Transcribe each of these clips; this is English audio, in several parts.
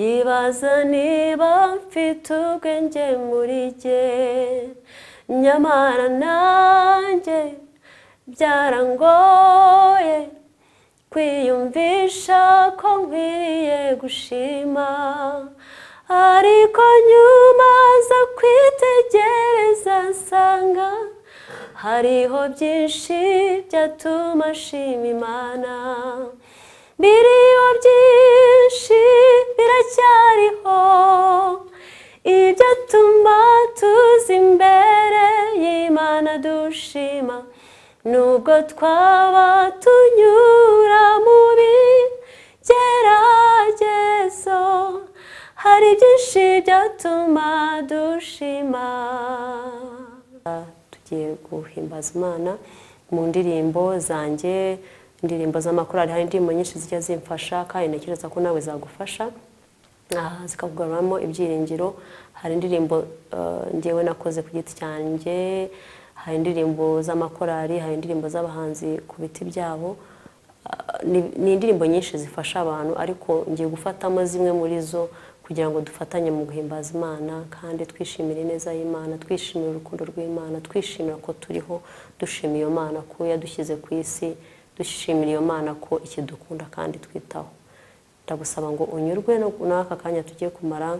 Ibazani bafitugenge muri je nyamara nanje byarangoye kwiyumvisha ko nkwiriye gushima ariko nyuma zo kwitegereza nsanga hariho byinshi byatuma nshima Imana biriho byinshi biracyariho ibyatuma tuza imbere y'Imana dushima nubwo twaba tunyura mu bigeragezo hari byinshi byatuma dushima tugiye guhimbaza Imana mu ndirimbo zanjye ndirimbo z'amakorali hari ndimo nyinshi zijya zimfasha kandi nakiza ko nawe zagufasha zikakugaruramo ibyiringiro hari ndirimbo ngewe nakoze ku giti cyanjye hari ndirimbo z'amakorali hari ndirimbo z'abahanzi ku biti byabo ni ndirimbo nyinshi zifasha abantu ariko ngiye gufatamo zimwe muri zo kugira ngo dufatanye mu guhimbaza Imana kandi twishimire neza y'Imana twishimira urukundo rw'Imana twishimira ko turiho dushimiye Imana ko yadushyize ku isi dushimira iyo Mana ko ikidukunda kandi twitaho ndagusaba ngo unyurwe n'aka kanya tugiye kumara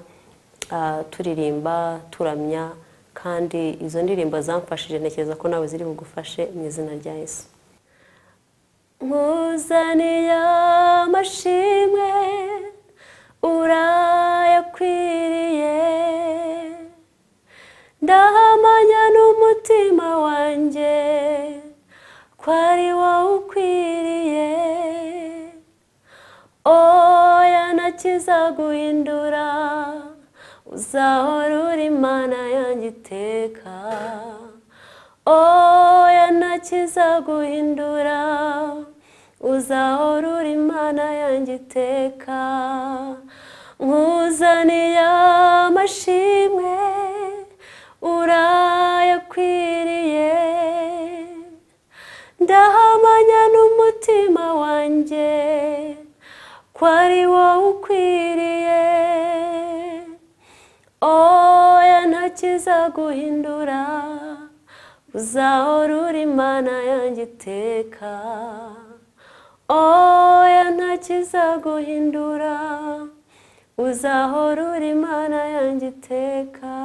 turirimba turamya kandi izo ndirimbo zamfashije ntekereza ko nawe ziri bugufashe mu izina rya Yesu Nkuzaniye amashimwe urayakwiriye ndahamanya n'umutima wanjye kwari wowe ukwiriye oya nakizaguhindura uzahora uri Imana yanjye iteka oya nakizaguhindura uzahora uri Imana yanjye iteka nkuzaniye amashimwe urayakwiriye ndahamanya n'umutima wanjye kwari wowe ukwiriye oya ntakizaguhindura uzahora uri Imana yanjye iteka oya ntakizaguhindura uzahora uri Imana yanjye iteka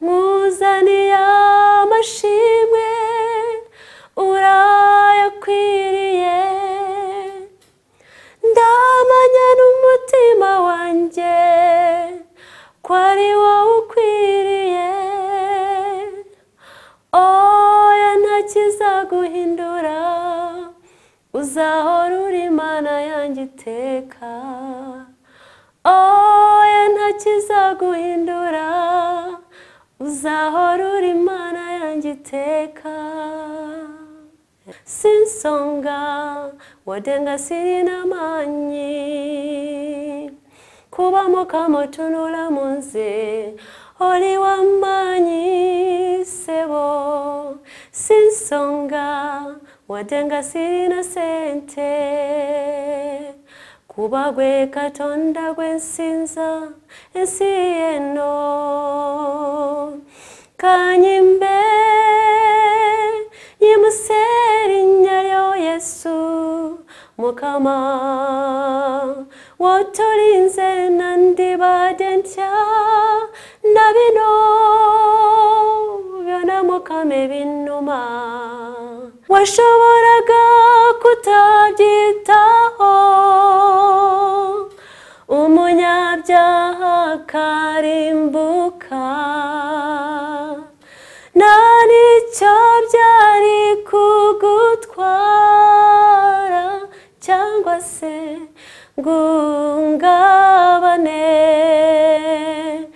nkuzaniye amashimwe urayakwiriye ndahamanya n'umutima wanjye ko ari wowe ukwiriye oya ntakizaguhindura uzahora uri Imana yanjye iteka oya ntakizaguhindura uzahora uri Imana yanjye iteka Sinsonga wadenga sirina manyi kuba mukama tunula munze oli wamanyi sebo Sinsonga wadenga sirina sente kuba gwe katonda gwe sinza ensieno kanyimbe Muserinya yo Yesu mukama wotorinze nandibadentya ndabino byona mukame binuma washoboraga kutabyitaho umunyabyaha karimbuka nani cyabyari kugutwara cyangwa se ngungabane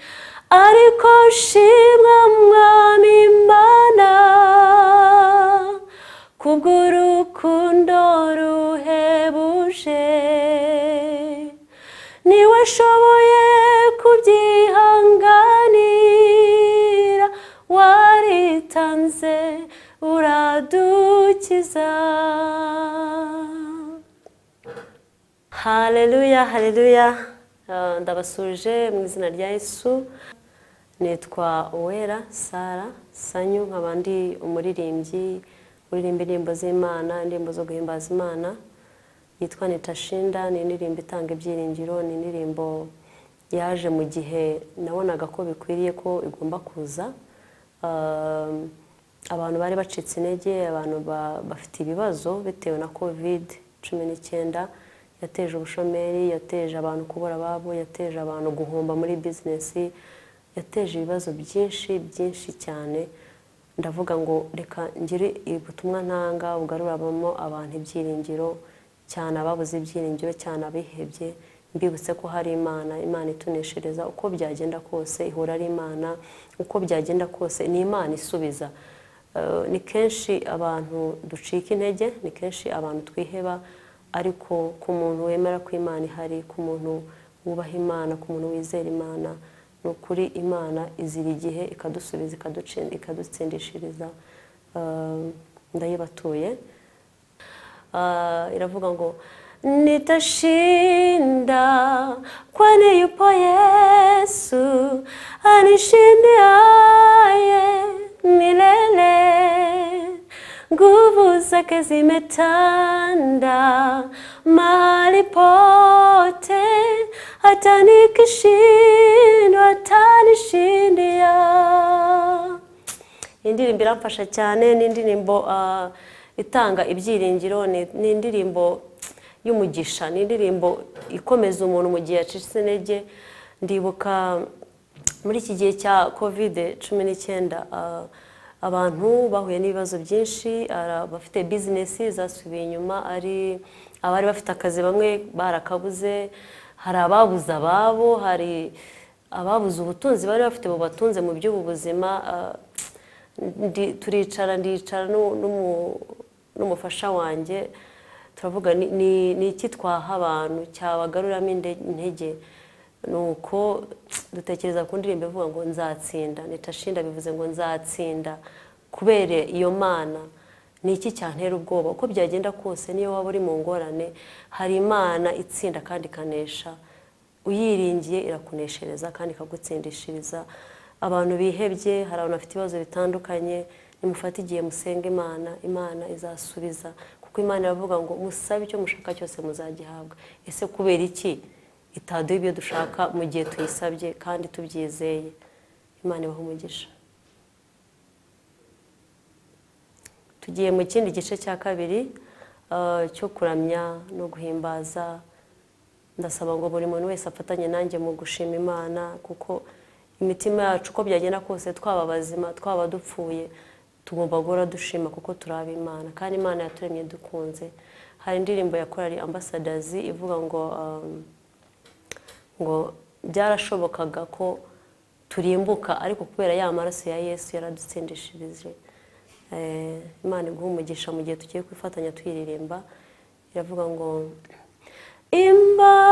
ariko shimwa Mwami Imana kubw'urukundo ruhebuje niwe shoboye kubyihanganira waritanze desire. Hallelujah, hallelujah. Ndabasuje mu izina rya Yesu. Nitwa Uwera Sarah Sanyu, nkaba ndi umuririmbyi uririmba indirimbo z'Imana, indirimbo zo guhimbaza Imana. Yitwa Nitashinda, ni indirimbo itanga ibyiringiro, ni indirimbo yaje mu gihe nabonaga ko bikwiriye ko igomba kuza. Abantu bari bacitse intege, abantu bafite ibibazo bitewe na COVID-19 yateje ubushomeri, yateje abantu kubura ababo, yateje abantu guhomba muri business, yateje ibibazo byinshi byinshi cyane. Ndavuga ngo reka ngire ubutumwa ntanga ugarurabamo abantu ibyiringiro, cyane ababuze ibyiringiro, cyane abihebye. Mbibutse ko hari Imana, Imana ituneshereza uko byagenda kose, ihora ari Imana, uko byagenda kose ni Imana isubiza. Ni kenshi abantu ducika intege, ni kenshi abantu twiheba, ariko ku muntu wemera ko Imana ihari, ku muntu wubaha Imana, ku muntu wizera Imana, no kuri Imana izira igihe ikadusubiza, ikadutsindishiriza. Ndayibatuye. Iravuga ngo nitashinda kwani yupo Yesu anishindaye milele, nguvu zake zimetanda mahali pote, hata nikishindwa atanishinda. Indirimbo iramfasha cyane, n'indirimbo itanga ibyiringiro, n'indirimbo y'umugisha, n'indirimbo ikomeza umuntu mu gihe acitse intege. Ndibuka muri iki gihe cya COVID-19 abantu bahuye n'ibibazo byinshi, bafite business zasubiye inyuma, abari bafite akazi bamwe barakabuze, hari ababuze ababo, hari ababuze ubutunzi bari bafite bo batunze mu by'ubuzima. Ndicara n'umufasha wanjye turavuga ni iki twaha abantu cyabagaruramo intege, nuko dutekereza ku ndirimbo ivuga ngo nzatsinda. Nitashinda bivuze ngo nzatsinda kubera iyo Mana. Ni iki cyantera ubwoba? Uko byagenda kose niyo waba uri mu ngorane, hari Imana itsinda kandi ikanesha. Uyiringiye irakuneshereza kandi ikagutsindishiriza. Abantu bihebye, hari abantu bafite ibibazo bitandukanye, nimufate igiye musenge Imana, Imana izasubiza. Kuko Imana iravuga ngo musabe icyo mushaka cyose muzagihabwa. Ese kubera iki itaduha ibyo dushaka mu gihe tuyisabye kandi tubyizeye? Imana ibaha umugisha. Tugiye mu kindi gice cya kabiri cyo kuramya no guhimbaza. Ndasaba ngo buri muntu wese afatanye nanjye mu gushima Imana, kuko imitima yacu uko byagenda kose, twaba bazima twaba dupfuye, tugomba gora dushima kuko turaba Imana, kandi Imana yaturemye dukunze. Hari indirimbo ya Sarah Ambassadors ivuga ngo byarashobokaga ko turimbuka, ariko kubera ya maraso ya Yesu yaradutsindishirije. Imana iguha umugisha mu gihe tugiye kwifatanya twiririmba. Iravuga ngo imbabazi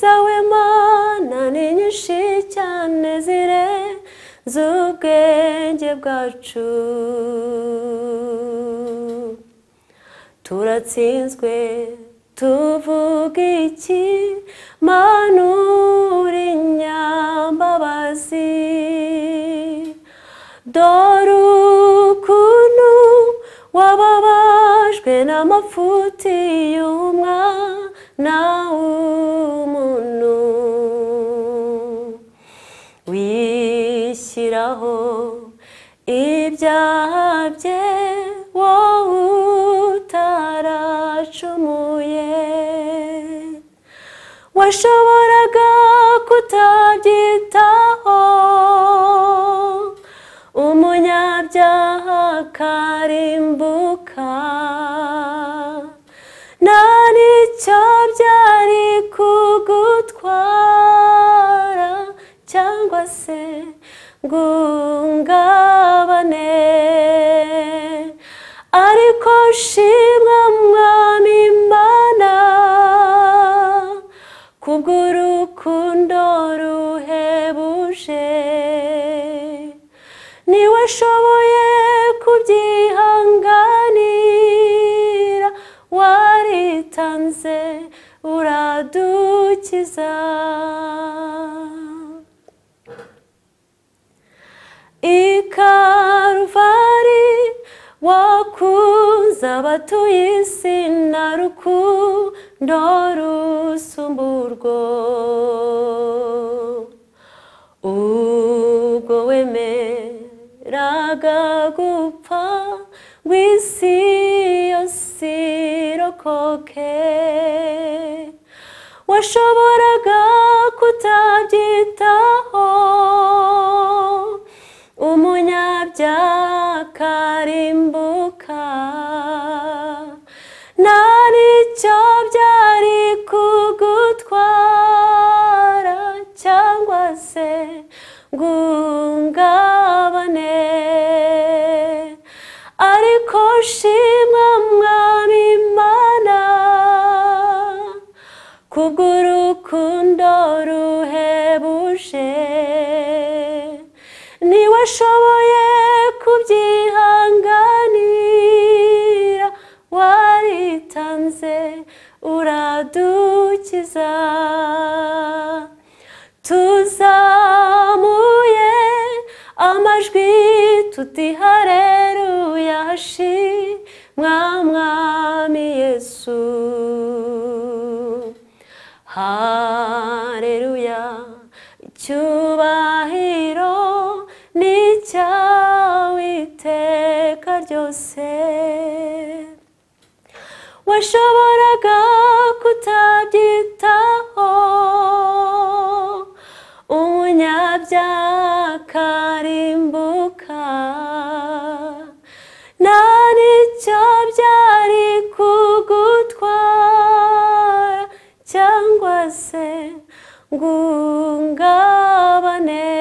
zawe Mana ni nyinshi cyane, zire z'ubwenge bwacu, turatsinzwe tuvuga iki? Mana uri nyambabazi, dore ukuntu wababajwe n'amafuti y'umwana w'umuntu, wishyiraho ibyaha bye, wowe utaracumuye. Washoboraga kutabyitaho, umunyabyaha akarimbuka, nta nicyo byari kugutwara cyangwa se ngungabane. Ariko shimwa Mwami Imana kubw'urukundo ruhebuje, niwe washoboye kubyihanganira. se uradući znam. I karufari wakuza watu isi naruku doru sumburgo. Ugo eme ragagupa wisi osirokokei. Washoboraga kutabyitaho umunyabyaha arimbuka ntanicyo byari kugutwara cyangwa se ngungabane ariko shimwa Mwami Imana kubw'urukundo ruhebuje niwashoboye kubyihanganira waritanze uradukiza tuzamuye amajwi tuti haleluya hashimwa Mwami Yesu haleluya icyubahiro Iteka ryose washoboraga kutabyitaho umunyabyaha arimbuka nta nicyo byari kugutwara cyangwa se ngungabane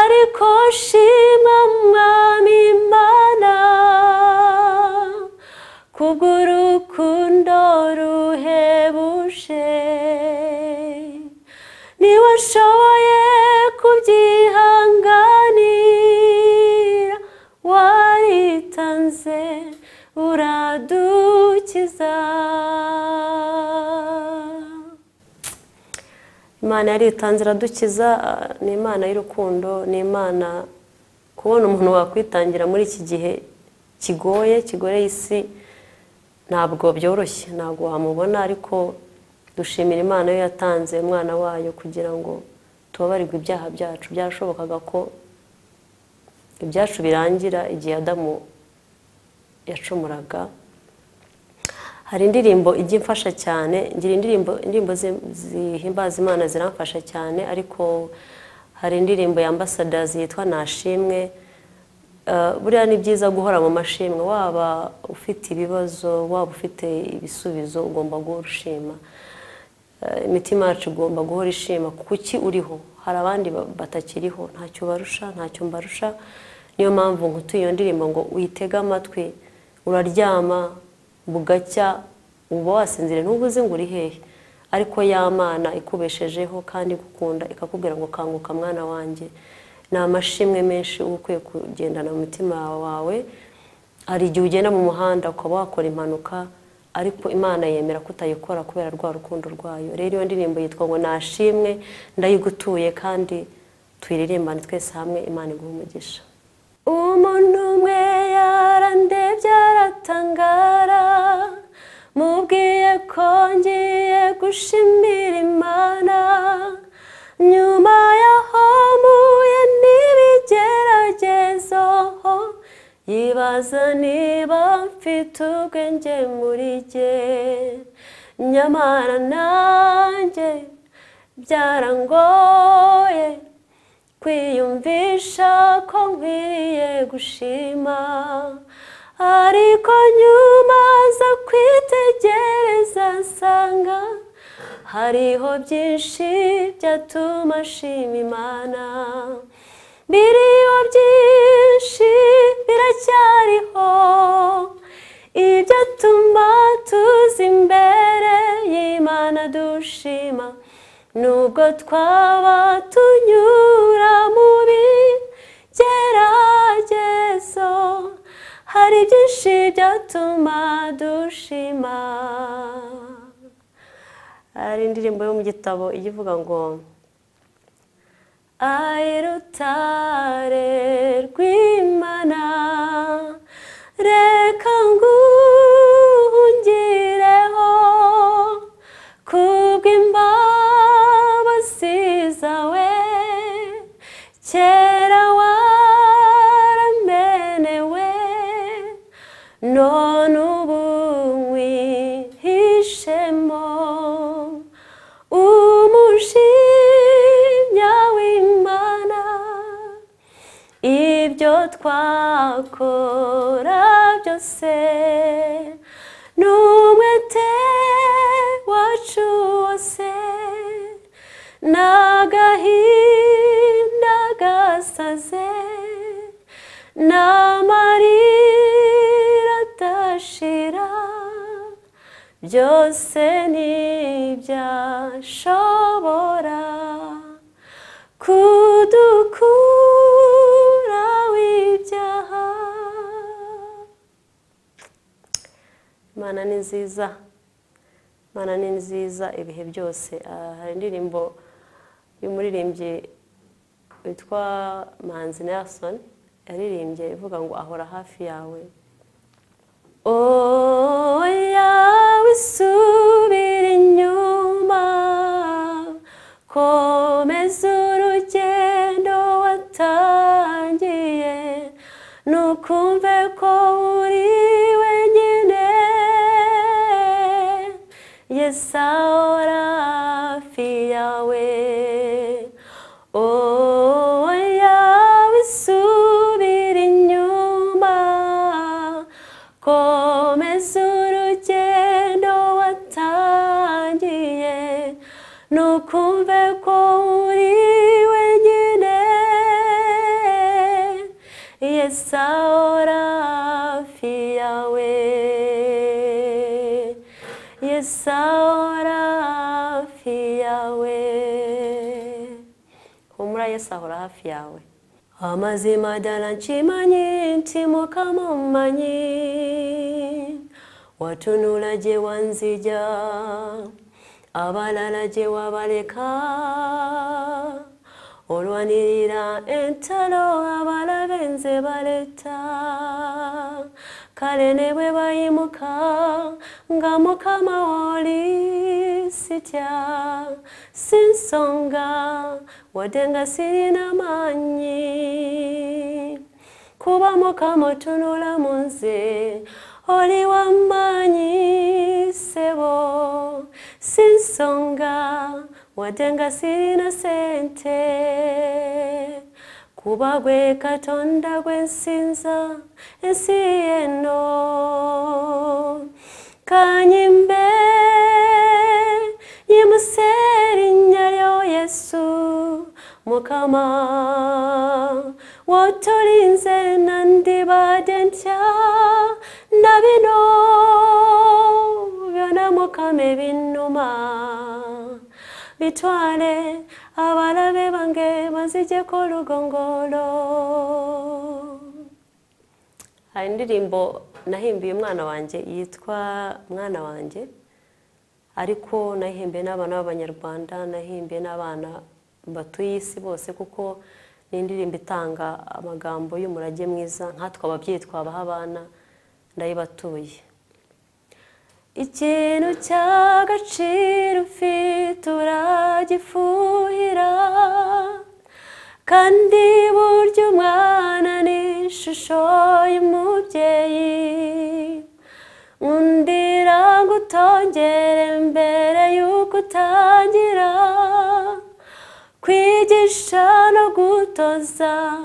ariko shimwa Mwami Imana kubw'urukundo ruhebuje niwashoboye kubyihanganira waritanze uradukiza Imana yaritanze iradukiza ni Imana y'urukundo ni Imana kubona umuntu wakwitangira muri iki gihe kigoye kigoreye isi ntabwo byoroshye ntabwo wamubona ariko dushimira Imana yo yatanze umwana wayo kugira ngo tubabarirwe ibyaha byacu byashobokaga ko ibyacu birangira igihe Adamu yacumuraga hari indirimbo ijye mfasha cyane ngira indirimbo zihimbaza Imana ziramfasha cyane ariko hari indirimbo ya Ambassadors yitwa Nashimwe buriya ni byiza guhora mu mashimwe waba ufite ibibazo waba ufite ibisubizo ugomba guhora ushima imitima yacu ugomba guhora ishima kuki uriho hari abandi batakiriho ntacyo barusha ntacyo mbarusha niyo mpamvu ngutuye iyo ndirimbo ngo uyitega amatwi uraryama bugacya uba wasinzire nubwo uzi ngo uri hehe ariko y'Imana ikubeshejeho kandi gukunda ikakubwira ngo kanguka mwana wanjye na mashimwe menshi ukwiye kugendana mu mutima wawe ari igihe ugenda mu muhanda ukaba wakora impanuka ariko Imana yemera kutayikora kubera rwa rukundo rwayo rero iyo ndirimbo yitwa ngo Nashimwe ndayigutuye kandi twiririmbane twese hamwe Imana iguhe umugisha umuntu umwe yarandebye aratangara mubwiye ko ngiye gushimira Imana nyuma yaho muye n'ibigeragezo yibaza niba mfite ubwenge muri jye nyamara nanjye byarangoye kwiyumvisha ko nkwiriye gushima ariko nyuma zo kwitegereza nsanga hariho byinshi byatuma nshima Imana biriho byinshi biracyariho ibyatuma tuza imbere y'Imana dushima nubwo twaba tunyura mu bigeragezo hari Arijishida tumadushima ari indirimbo yo mu gitabo ivuga ngo Airutare rw'Imana reka nguhungireho kubw'imbabazi zawe kera waramenewe none ubu wihishemo umujinya w'Imana ibyo twakora byose n'umwete wacu wose n'agahinda gasaze n'amarira atashira byose ntibyashobora kudukuraho ibyaha. Imana ni nziza, Imana ni nziza ibihe byose. Hari indirimbo y'umuririmbyi witwa Manzi Nelson yaririmbye ivuga ngo ahora hafi yawe. Oya wisubira inyuma komeza urugendo watangiye nukumve ko uri wenyine Yesu ahora hafi yawe. Oya wisubira inyuma komeza urugendo watangiye nukumve ko uri wenyine Yesu ahora hafi yawe. Yesu ahora hafi yawe. Humura Yesu ahora hafi yawe. Amazima dala nchimanyi ntimu kama mmanyi watunulaje wanzija abalalaje wabaleka olwanirira entalo abalabenze baleta kalene bwe bayimuka ngamukama woli sitya sinsonga wadenga sirina manyi kuba mukama tunula munze oli wamanyi sebo sinsonga wadenga sirina sente kuba gwe katonda gwensinza ensieno kanyimbe yimuserinya yo Yesu mukama wotorinze nandibadentya ndabino byona mukame binuma bitwale abalabe bange bazije ko rugongoro. Hari indirimbo nahimbiye umwana wanjye yitwa mwana wanjye, ariko nahimbiye n'abana b'Abanyarwanda, nahimbiye n'abana batuye isi bose, kuko ni indirimbo itanga amagambo y'umurage mwiza nkatwa ababyitwa abahabana ndayibatuye. Ikintu cy'agaciro ufite uragifuhira kandi burya umwana ni ishusho y'umubyeyi undira gutongera mbere y'uko utangira kwigisha no gutoza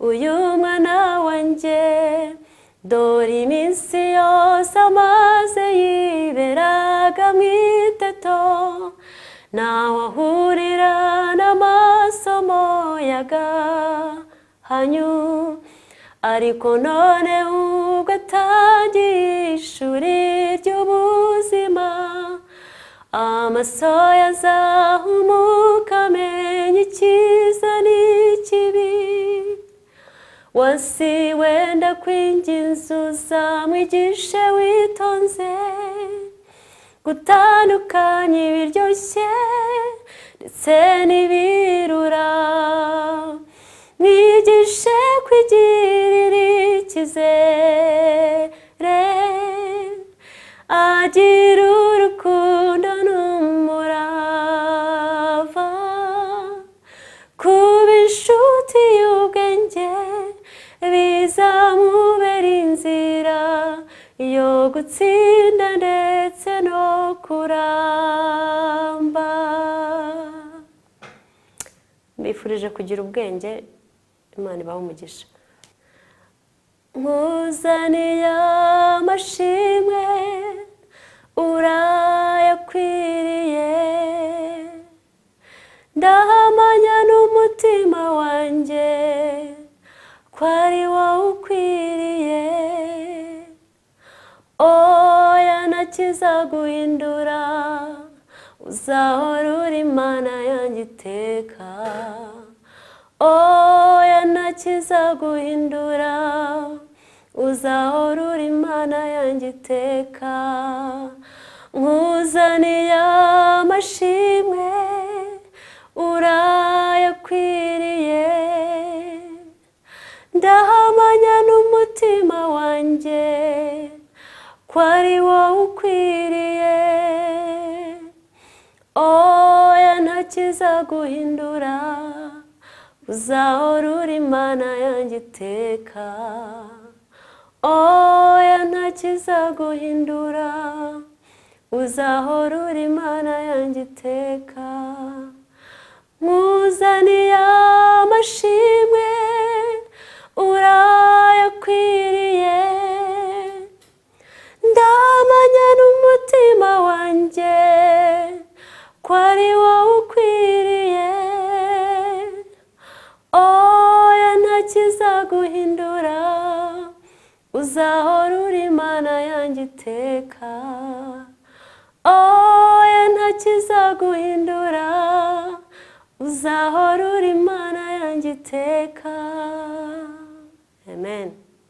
uyu mwana wanjye dore iminsi yose amaze yiberaga mu iteto ntawahurira n'amasomo y'agahanyu ariko none ubwo atangiye ishuri ry'ubuzima amaso ye azahumuka amenya icyiza n'ikibi wasi wenda kwinjizuza mu gishe witonze gutandukanya ibiryoshye ndetse n'ibirura mwigishe kwigirira icyizere agira urukundo n'umurava kuba inshuti y'ubwenge bizamubera inzira yo gutsinda ndetse no kuramba mbifurije kugira ubwenge Imana ibahe umugisha nkuzaniye amashimwe urayakwiriye ndahamanya n'umutima wanjye ko ari wowe ukwiriye oya ntakizaguhindura uzahora uri Imana yanjye iteka oya ntakizaguhindura uzahora uri Imana yanjye iteka nkuzaniye amashimwe urayakwiriye ndahamanya n'umutima wanjye ko ari wowe ukwiriye oya ntakizaguhindura uzahora uri Imana yanjye iteka oya ntakizaguhindura uzahora uri Imana yanjye iteka nkuzaniye amashimwe urayakwiriye ndahamanya n'umutima wanjye ko ari wowe ukwiriye oya ntakizaguhindura uzahora uri Imana yanjye iteka oya ntakizaguhindura uzahora uri Imana yanjye iteka